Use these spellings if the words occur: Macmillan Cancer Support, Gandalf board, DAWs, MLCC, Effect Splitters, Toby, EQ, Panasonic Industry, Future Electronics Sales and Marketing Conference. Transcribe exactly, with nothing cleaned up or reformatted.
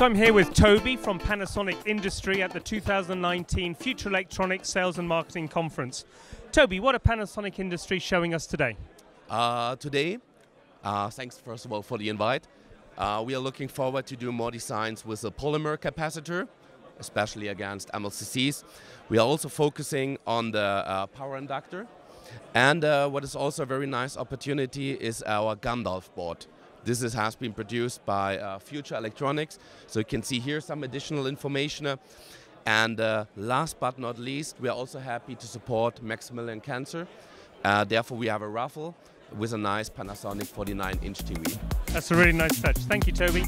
So I'm here with Toby from Panasonic Industry at the two thousand nineteen Future Electronics Sales and Marketing Conference. Toby, what are Panasonic Industry showing us today? Uh, today, uh, thanks first of all for the invite. Uh, we are looking forward to do more designs with a polymer capacitor, especially against M L C Cs. We are also focusing on the uh, power inductor. And uh, what is also a very nice opportunity is our Gandalf board. This is, has been produced by uh, Future Electronics, so you can see here some additional information. Uh, and uh, last but not least, we are also happy to support Macmillan Cancer. Uh, therefore, we have a raffle with a nice Panasonic forty-nine inch T V. That's a really nice touch. Thank you, Toby.